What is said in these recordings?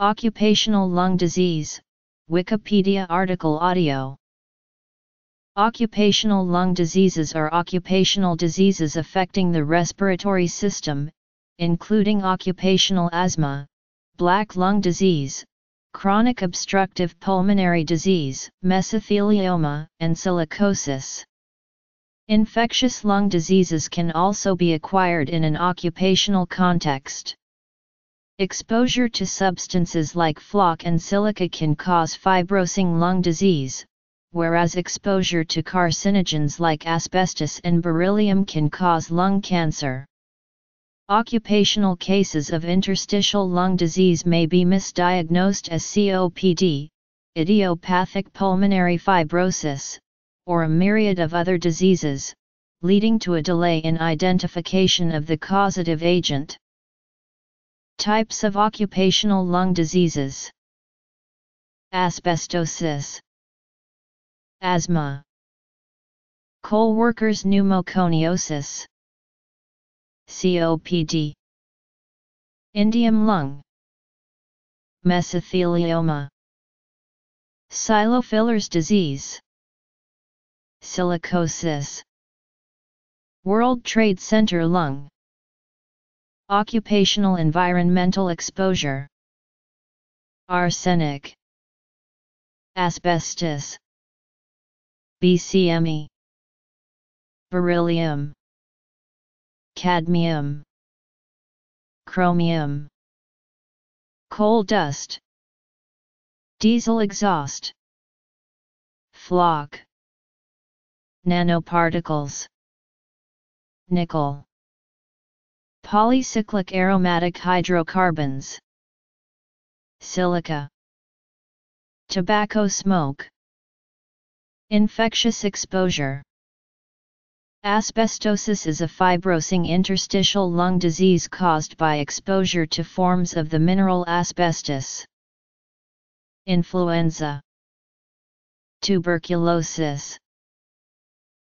Occupational lung disease, Wikipedia article audio. Occupational lung diseases are occupational diseases affecting the respiratory system, including occupational asthma, black lung disease, chronic obstructive pulmonary disease, mesothelioma, and silicosis. Infectious lung diseases can also be acquired in an occupational context. Exposure to substances like floc and silica can cause fibrosing lung disease, whereas exposure to carcinogens like asbestos and beryllium can cause lung cancer. Occupational cases of interstitial lung disease may be misdiagnosed as COPD, idiopathic pulmonary fibrosis, or a myriad of other diseases, leading to a delay in identification of the causative agent. Types of occupational lung diseases: asbestosis, asthma, coal workers' pneumoconiosis, COPD, indium lung, mesothelioma, Xylofiller's disease, silicosis, World Trade Center lung. Occupational environmental exposure: arsenic, asbestos, BCME, beryllium, cadmium, chromium, coal dust, diesel exhaust, floc, nanoparticles, nickel, polycyclic aromatic hydrocarbons, silica, tobacco smoke. Infectious exposure: asbestosis is a fibrosing interstitial lung disease caused by exposure to forms of the mineral asbestos. Influenza, tuberculosis.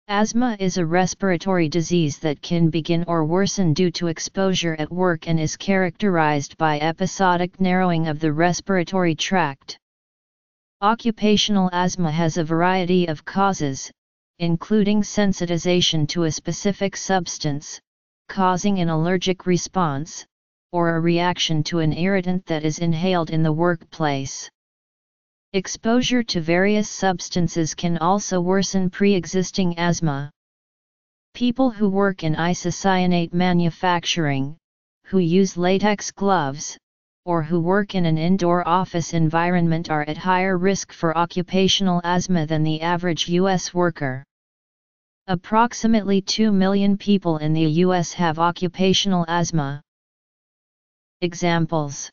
Asthma is a respiratory disease that can begin or worsen due to exposure at work and is characterized by episodic narrowing of the respiratory tract. Occupational asthma has a variety of causes, including sensitization to a specific substance, causing an allergic response, or a reaction to an irritant that is inhaled in the workplace. Exposure to various substances can also worsen pre-existing asthma. People who work in isocyanate manufacturing, who use latex gloves, or who work in an indoor office environment are at higher risk for occupational asthma than the average U.S. worker. Approximately 2 million people in the U.S. have occupational asthma. Examples: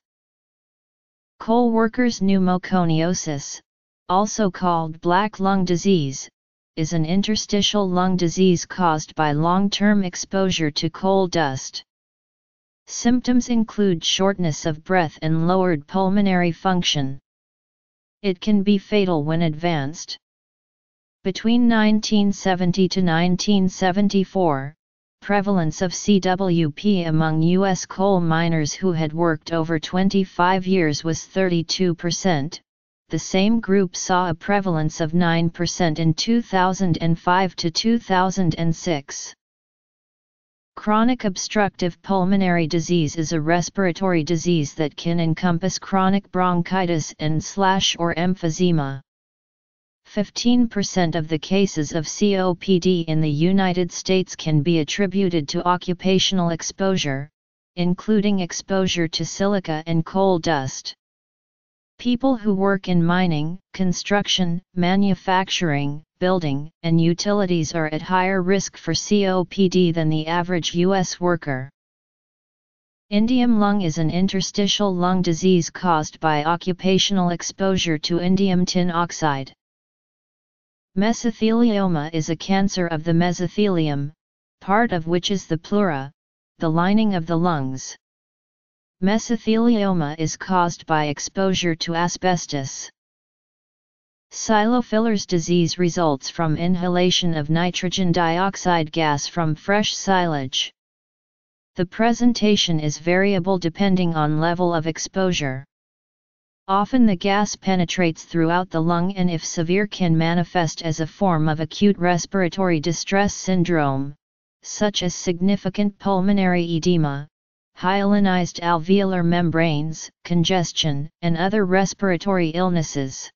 coal workers' pneumoconiosis, also called black lung disease, is an interstitial lung disease caused by long-term exposure to coal dust. Symptoms include shortness of breath and lowered pulmonary function. It can be fatal when advanced. Between 1970 to 1974, prevalence of CWP among U.S. coal miners who had worked over 25 years was 32%, the same group saw a prevalence of 9% in 2005 to 2006. Chronic obstructive pulmonary disease is a respiratory disease that can encompass chronic bronchitis and/or emphysema. 15% of the cases of COPD in the United States can be attributed to occupational exposure, including exposure to silica and coal dust. People who work in mining, construction, manufacturing, building, and utilities are at higher risk for COPD than the average U.S. worker. Indium lung is an interstitial lung disease caused by occupational exposure to indium tin oxide. Mesothelioma is a cancer of the mesothelium, part of which is the pleura, the lining of the lungs. Mesothelioma is caused by exposure to asbestos. Xylofiller's disease results from inhalation of nitrogen dioxide gas from fresh silage. The presentation is variable depending on level of exposure. Often the gas penetrates throughout the lung and if severe can manifest as a form of acute respiratory distress syndrome, such as significant pulmonary edema, hyalinized alveolar membranes, congestion, and other respiratory illnesses.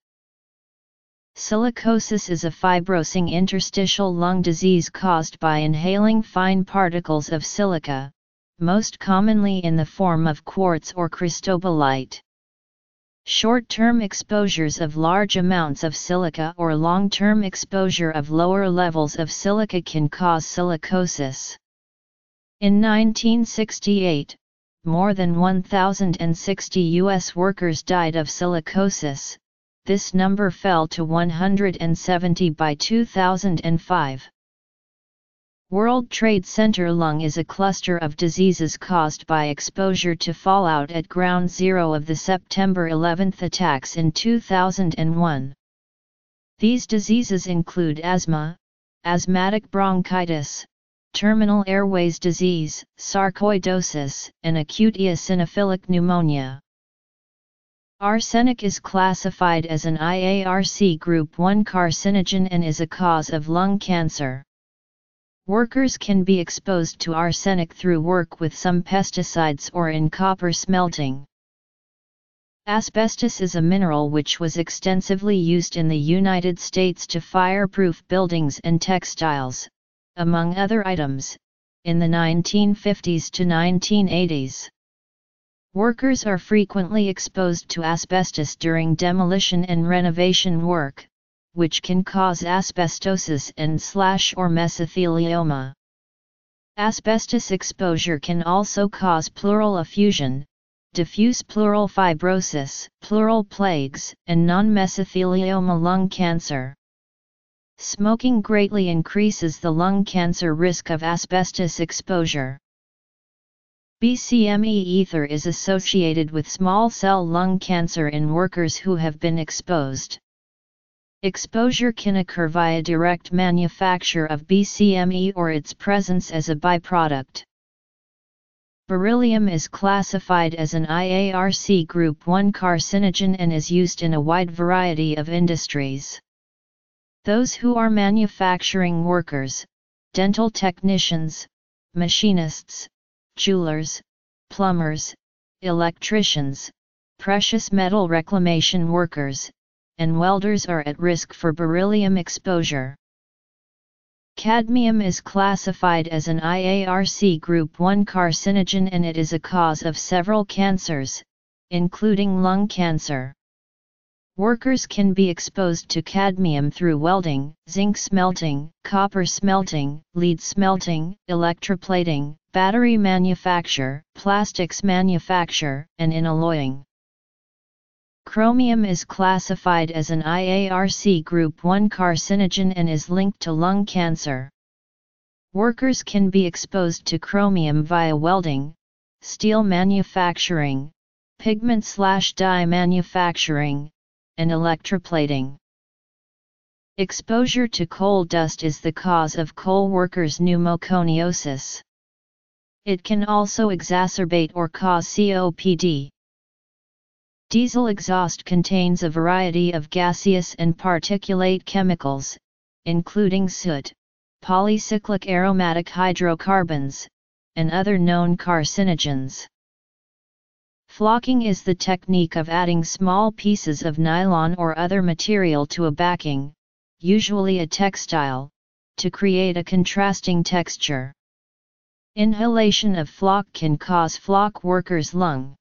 Silicosis is a fibrosing interstitial lung disease caused by inhaling fine particles of silica, most commonly in the form of quartz or cristobalite. Short-term exposures of large amounts of silica or long-term exposure of lower levels of silica can cause silicosis. In 1968, more than 1,060 U.S. workers died of silicosis. This number fell to 170 by 2005. World Trade Center lung is a cluster of diseases caused by exposure to fallout at ground zero of the September 11 attacks in 2001. These diseases include asthma, asthmatic bronchitis, terminal airways disease, sarcoidosis, and acute eosinophilic pneumonia. Arsenic is classified as an IARC Group 1 carcinogen and is a cause of lung cancer. Workers can be exposed to arsenic through work with some pesticides or in copper smelting. Asbestos is a mineral which was extensively used in the United States to fireproof buildings and textiles, among other items, in the 1950s to 1980s. Workers are frequently exposed to asbestos during demolition and renovation work, which can cause asbestosis and/or mesothelioma. Asbestos exposure can also cause pleural effusion, diffuse pleural fibrosis, pleural plagues, and non-mesothelioma lung cancer. Smoking greatly increases the lung cancer risk of asbestos exposure. BCME ether is associated with small cell lung cancer in workers who have been exposed. Exposure can occur via direct manufacture of BCME or its presence as a byproduct. Beryllium is classified as an IARC Group 1 carcinogen and is used in a wide variety of industries. Those who are manufacturing workers, dental technicians, machinists, jewelers, plumbers, electricians, precious metal reclamation workers, and welders are at risk for beryllium exposure. Cadmium is classified as an IARC Group 1 carcinogen and it is a cause of several cancers, including lung cancer. Workers can be exposed to cadmium through welding, zinc smelting, copper smelting, lead smelting, electroplating, battery manufacture, plastics manufacture, and in alloying. Chromium is classified as an IARC Group 1 carcinogen and is linked to lung cancer. Workers can be exposed to chromium via welding, steel manufacturing, pigment/dye manufacturing, and electroplating. Exposure to coal dust is the cause of coal workers' pneumoconiosis. It can also exacerbate or cause COPD. Diesel exhaust contains a variety of gaseous and particulate chemicals, including soot, polycyclic aromatic hydrocarbons, and other known carcinogens. Flocking is the technique of adding small pieces of nylon or other material to a backing, usually a textile, to create a contrasting texture. Inhalation of flock can cause flock workers' lung.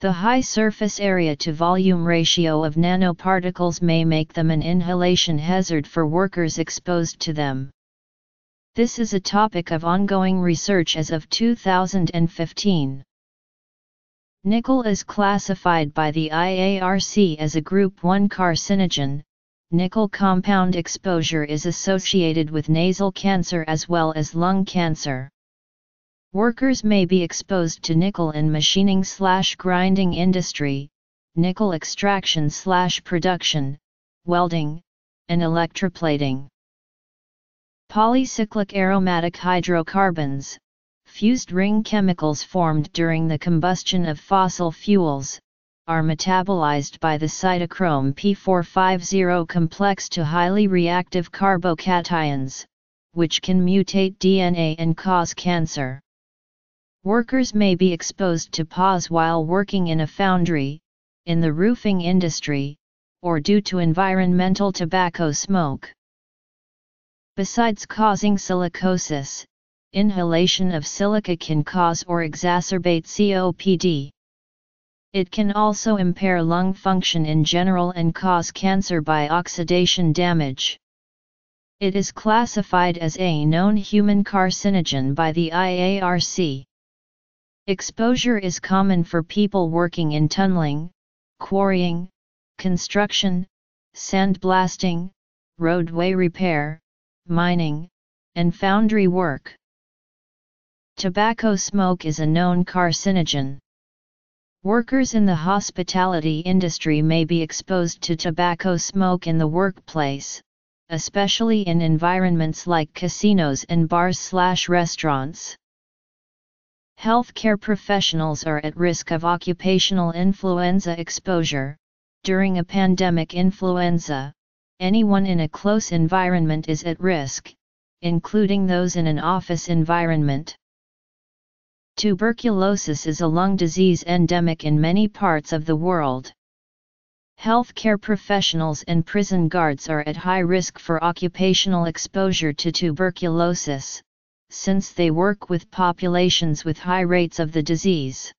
The high surface area to volume ratio of nanoparticles may make them an inhalation hazard for workers exposed to them. This is a topic of ongoing research as of 2015. Nickel is classified by the IARC as a Group 1 carcinogen. Nickel compound exposure is associated with nasal cancer as well as lung cancer. Workers may be exposed to nickel in machining/grinding industry, nickel extraction/production, welding, and electroplating. Polycyclic aromatic hydrocarbons, fused ring chemicals formed during the combustion of fossil fuels, are metabolized by the cytochrome P450 complex to highly reactive carbocations, which can mutate DNA and cause cancer. Workers may be exposed to PAHs while working in a foundry, in the roofing industry, or due to environmental tobacco smoke. Besides causing silicosis, inhalation of silica can cause or exacerbate COPD. It can also impair lung function in general and cause cancer by oxidation damage. It is classified as a known human carcinogen by the IARC. Exposure is common for people working in tunneling, quarrying, construction, sandblasting, roadway repair, mining, and foundry work. Tobacco smoke is a known carcinogen. Workers in the hospitality industry may be exposed to tobacco smoke in the workplace, especially in environments like casinos and bars/restaurants. Healthcare professionals are at risk of occupational influenza exposure. During a pandemic influenza, anyone in a close environment is at risk, including those in an office environment. Tuberculosis is a lung disease endemic in many parts of the world. Healthcare professionals and prison guards are at high risk for occupational exposure to tuberculosis, since they work with populations with high rates of the disease.